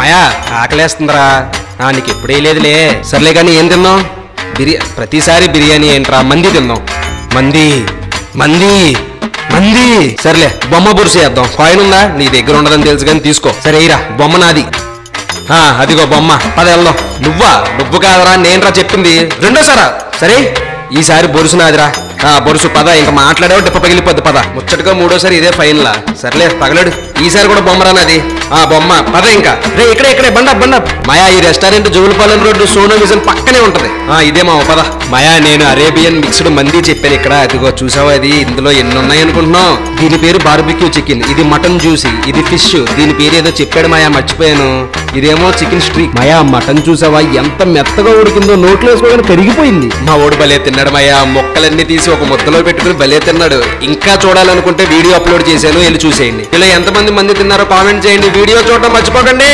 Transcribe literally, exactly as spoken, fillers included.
మాయా ఆకలేస్తుందిరా. నీకు ఎప్పుడే లేదులే, సర్లే కానీ ఏం తిన్నాం? బిర్యా ప్రతిసారి బిర్యానీ ఏంట్రా, మంది తిన్నాం. మంది మంది మంది సర్లే బొమ్మ బురుసు వేద్దాం. కాయిన్ ఉందా? నీ దగ్గర ఉండదని తెలుసు కానీ తీసుకో. సరే ఇరా, బొమ్మ నాది. అదిగో బొమ్మ, పది వెళ్దాం. నువ్వా? నువ్వు కాదరా, నేనురా చెప్పింది. రెండోసారా? సరే ఈసారి బొరుసు నాదిరా. ఆ బొరుసు పద, ఇంకా మాట్లాడేవా డిప్ప పగిలిపోద్ది. పద ముచ్చటగా మూడోసారి ఇదే ఫైనలా? సర్లే పగలడు, ఈసారి కూడా బొమ్మరా నాది. ఆ బొమ్మ పద. ఇంకా రే ఇక్కడే ఇక్కడే బండ బండ మాయా, ఈ restaurant Julapalem road Sono vision పక్కనే ఉంటది. ఆ ఇదే మా పద మాయా. నేను అరేబియన్ మిక్స్డ్ మంది చెప్పాను ఇక్కడ, అదిగో చూసావా? అది ఇందులో ఎన్ని ఉన్నాయి అనుకుంటున్నావు? దీని పేరు బార్బిక్యూ చికెన్, ఇది మటన్ జ్యూసీ, ఇది ఫిష్. దీని పేరు ఏదో చెప్పాడు మాయా, మర్చిపోయాను. ఇదేమో చికెన్ స్ట్రీక్. మాయా మటన్ చూసావా ఎంత మెత్తగా ఉడికిందో, నోట్లో వేసుకోగానే పెరిగిపోయింది. మా ఓడు భలే తిన్నాడు మాయా, మొక్కలన్నీ తీసి ఒక ముద్దలో పెట్టుకుని భలే తిన్నాడు. ఇంకా చూడాలనుకుంటే వీడియో అప్లోడ్ చేశాను, వెళ్ళి చూసేయండి. ఇలా ఎంతమంది మంది తిన్నారో కామెంట్ చేయండి. వీడియో చూడటం మర్చిపోకండి.